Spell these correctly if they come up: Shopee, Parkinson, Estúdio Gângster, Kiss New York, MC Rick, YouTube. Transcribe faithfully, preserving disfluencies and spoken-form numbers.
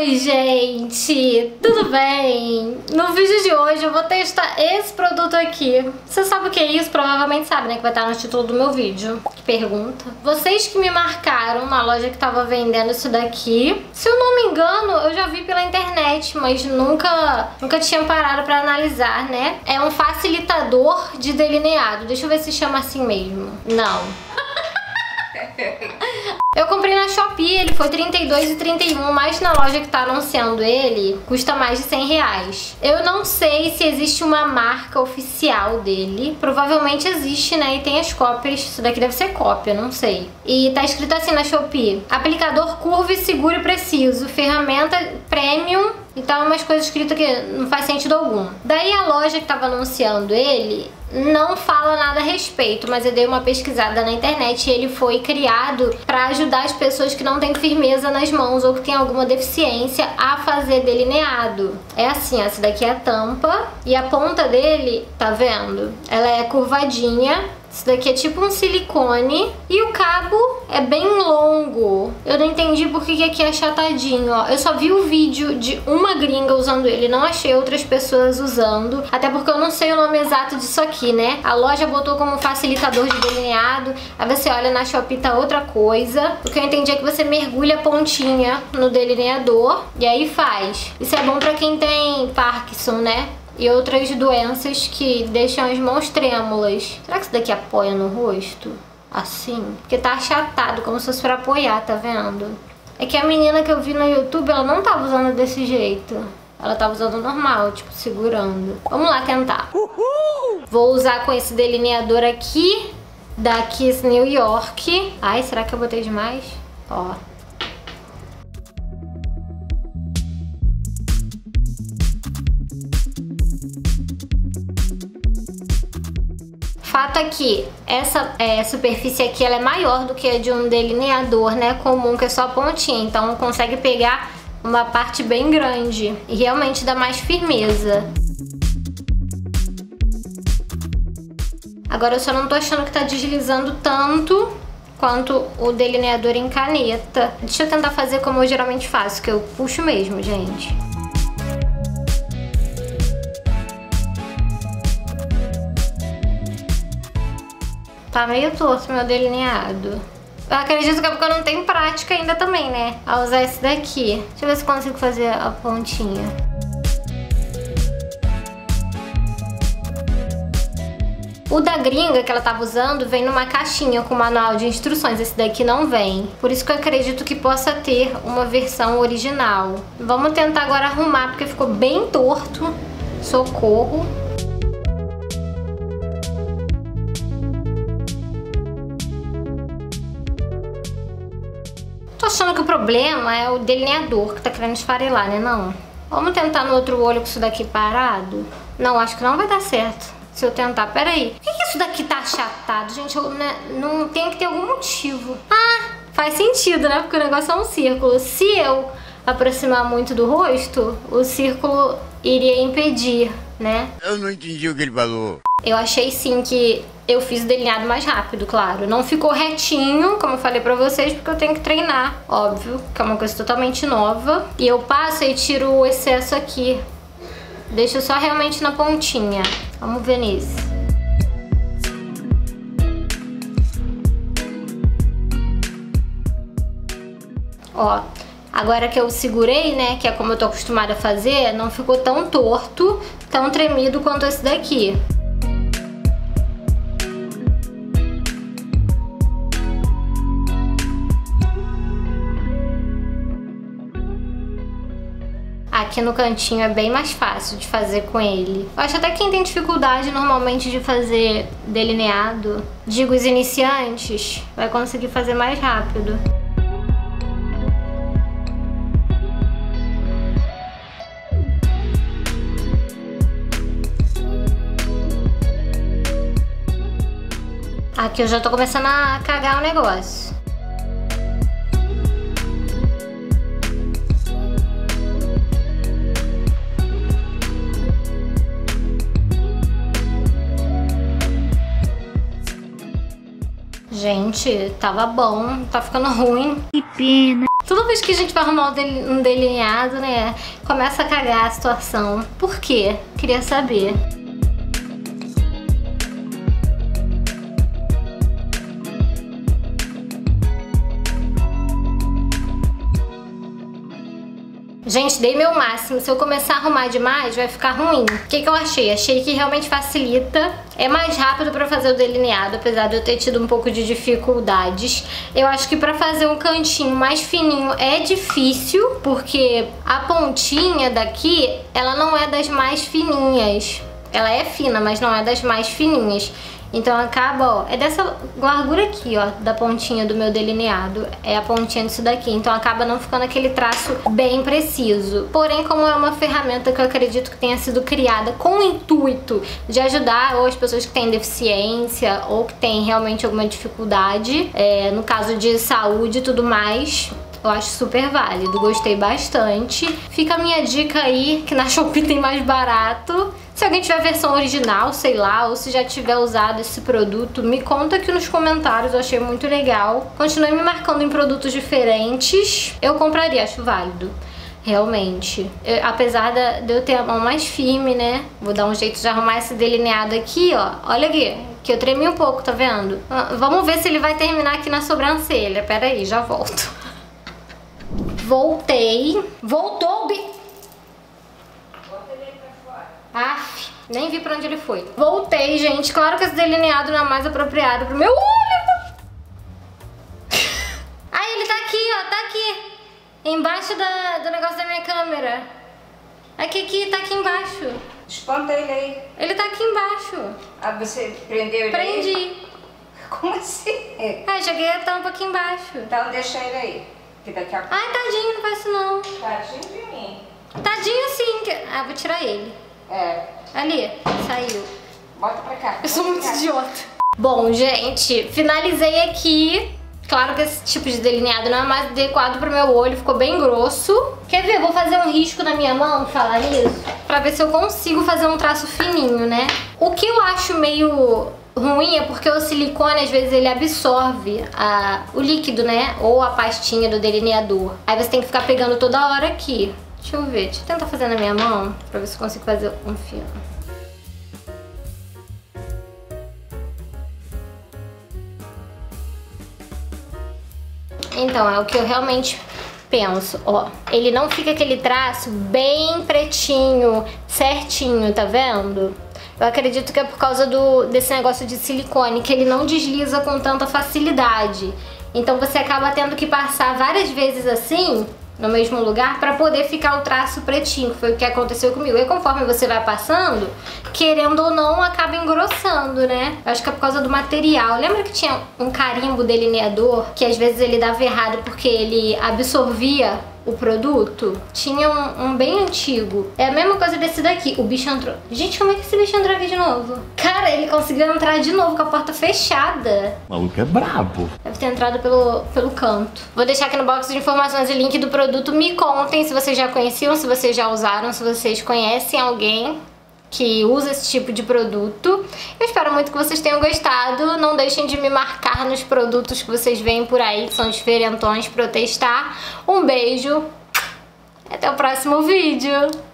Oi gente, tudo bem? No vídeo de hoje eu vou testar esse produto aqui. Você sabe o que é isso? Provavelmente sabe, né? Que vai estar no título do meu vídeo. Que pergunta. Vocês que me marcaram na loja que tava vendendo isso daqui. Se eu não me engano, eu já vi pela internet, mas nunca, nunca tinha parado pra analisar, né? É um facilitador de delineado. Deixa eu ver se chama assim mesmo. Não. Eu comprei na Shopee, ele foi trinta e dois e trinta e um, mas na loja que tá anunciando ele, custa mais de cem reais. Eu não sei se existe uma marca oficial dele, provavelmente existe, né, e tem as cópias, isso daqui deve ser cópia, não sei. E tá escrito assim na Shopee, aplicador curvo e seguro e preciso, ferramenta premium, e tá umas coisas escritas que não faz sentido algum. Daí a loja que tava anunciando ele não fala nada a respeito, mas eu dei uma pesquisada na internet e ele foi criado pra ajudar as pessoas que não têm firmeza nas mãos ou que tem alguma deficiência a fazer delineado. É assim, essa daqui é a tampa e a ponta dele, tá vendo? Ela é curvadinha. Isso daqui é tipo um silicone e o cabo é bem longo. Eu não entendi porque que aqui é achatadinho, ó. Eu só vi o vídeo de uma gringa usando ele, não achei outras pessoas usando. Até porque eu não sei o nome exato disso aqui, né? A loja botou como facilitador de delineado. Aí você olha na Shopee, tá outra coisa. O que eu entendi é que você mergulha a pontinha no delineador e aí faz. Isso é bom pra quem tem Parkinson, né? E outras doenças que deixam as mãos trêmulas. Será que isso daqui apoia no rosto? Assim? Porque tá achatado, como se fosse pra apoiar, tá vendo? É que a menina que eu vi no YouTube, ela não tava usando desse jeito. Ela tava usando normal, tipo, segurando. Vamos lá tentar. Uhul! Vou usar com esse delineador aqui, da Kiss New York. Ai, será que eu botei demais? Ó. Fato aqui, essa é, superfície aqui ela é maior do que a de um delineador, né, comum, que é só a pontinha, então consegue pegar uma parte bem grande e realmente dá mais firmeza. Agora eu só não tô achando que tá deslizando tanto quanto o delineador em caneta. Deixa eu tentar fazer como eu geralmente faço, que eu puxo mesmo, gente. Tá meio torto meu delineado. Eu acredito que é porque eu não tenho prática ainda também, né? A usar esse daqui. Deixa eu ver se consigo fazer a pontinha. O da gringa que ela tava usando vem numa caixinha com manual de instruções. Esse daqui não vem. Por isso que eu acredito que possa ter uma versão original. Vamos tentar agora arrumar, porque ficou bem torto. Socorro. Tô achando que o problema é o delineador que tá querendo esfarelar, né? Não. Vamos tentar no outro olho com isso daqui parado? Não, acho que não vai dar certo se eu tentar. Pera aí. Por que, que isso daqui tá achatado, gente? Eu, né, não tem que ter algum motivo. Ah, faz sentido, né? Porque o negócio é um círculo. Se eu aproximar muito do rosto, o círculo iria impedir, né? Eu não entendi o que ele falou. Eu achei sim que eu fiz o delineado mais rápido, claro. Não ficou retinho, como eu falei pra vocês, porque eu tenho que treinar, óbvio, que é uma coisa totalmente nova. E eu passo e tiro o excesso aqui. Deixo só realmente na pontinha. Vamos ver nisso. Ó, agora que eu segurei, né, que é como eu tô acostumada a fazer, não ficou tão torto, tão tremido quanto esse daqui. Aqui no cantinho é bem mais fácil de fazer com ele. Eu acho até que quem tem dificuldade normalmente de fazer delineado, digo os iniciantes, vai conseguir fazer mais rápido. Aqui eu já tô começando a cagar o negócio. Gente, tava bom, tá ficando ruim. Que pena. Toda vez que a gente vai arrumar um delineado, né, começa a cagar a situação. Por quê? Queria saber. Gente, dei meu máximo. Se eu começar a arrumar demais, vai ficar ruim. O que que eu achei? Achei que realmente facilita. É mais rápido pra fazer o delineado, apesar de eu ter tido um pouco de dificuldades. Eu acho que pra fazer um cantinho mais fininho é difícil, porque a pontinha daqui, ela não é das mais fininhas. Ela é fina, mas não é das mais fininhas. Então acaba, ó, é dessa largura aqui, ó, da pontinha do meu delineado. É a pontinha disso daqui, então acaba não ficando aquele traço bem preciso. Porém, como é uma ferramenta que eu acredito que tenha sido criada com o intuito de ajudar ou as pessoas que têm deficiência ou que têm realmente alguma dificuldade, é, no caso de saúde e tudo mais, eu acho super válido, gostei bastante. Fica a minha dica aí, que na Shopee tem mais barato. Se alguém tiver a versão original, sei lá, ou se já tiver usado esse produto, me conta aqui nos comentários, eu achei muito legal. Continue me marcando em produtos diferentes, eu compraria, acho válido, realmente. Eu, apesar da, de eu ter a mão mais firme, né, vou dar um jeito de arrumar esse delineado aqui, ó. Olha aqui, que eu tremi um pouco, tá vendo? Vamos ver se ele vai terminar aqui na sobrancelha, pera aí, já volto. Voltei. Voltou o bico. Aff, nem vi pra onde ele foi. Voltei, gente. Claro que esse delineado não é mais apropriado pro meu olho. Aí ele tá aqui, ó. Tá aqui. Embaixo da, do negócio da minha câmera. Aqui, aqui. Tá aqui embaixo. Espanta ele aí. Ele tá aqui embaixo. Ah, você prendeu ele? Prendi. Aí? Como assim? Ah, joguei a tampa aqui embaixo. Então deixa ele aí. Que daqui a pouco... Ai, tadinho. Não faz isso, não. Tadinho de mim. Tadinho sim. Que... Ah, vou tirar ele. É. Ali, saiu. Bota pra cá. Eu sou muito idiota. Bom, gente, finalizei aqui. Claro que esse tipo de delineado não é mais adequado pro meu olho, ficou bem grosso. Quer ver? Eu vou fazer um risco na minha mão, falar isso, pra ver se eu consigo fazer um traço fininho, né? O que eu acho meio ruim é porque o silicone, às vezes, ele absorve a, o líquido, né? Ou a pastinha do delineador. Aí você tem que ficar pegando toda hora aqui. Deixa eu ver, deixa eu tentar fazer na minha mão pra ver se eu consigo fazer um fio. Então, é o que eu realmente penso, ó. Ele não fica aquele traço bem pretinho, certinho, tá vendo? Eu acredito que é por causa do, desse negócio de silicone, que ele não desliza com tanta facilidade. Então você acaba tendo que passar várias vezes assim... no mesmo lugar, pra poder ficar o traço pretinho, que foi o que aconteceu comigo. E conforme você vai passando, querendo ou não, acaba engrossando, né? Eu acho que é por causa do material. Lembra que tinha um carimbo delineador, que às vezes ele dava errado porque ele absorvia o produto? Tinha um, um bem antigo. É a mesma coisa desse daqui. O bicho entrou... Gente, como é que esse bicho entrou aqui de novo? Cara, ele conseguiu entrar de novo com a porta fechada. O maluco é brabo. Deve ter entrado pelo, pelo canto. Vou deixar aqui no box de informações o link do produto. Me contem se vocês já conheciam, se vocês já usaram, se vocês conhecem alguém que usa esse tipo de produto. Eu espero muito que vocês tenham gostado. Não deixem de me marcar nos produtos que vocês veem por aí, que são diferentões, pra eu testar. Um beijo. Até o próximo vídeo.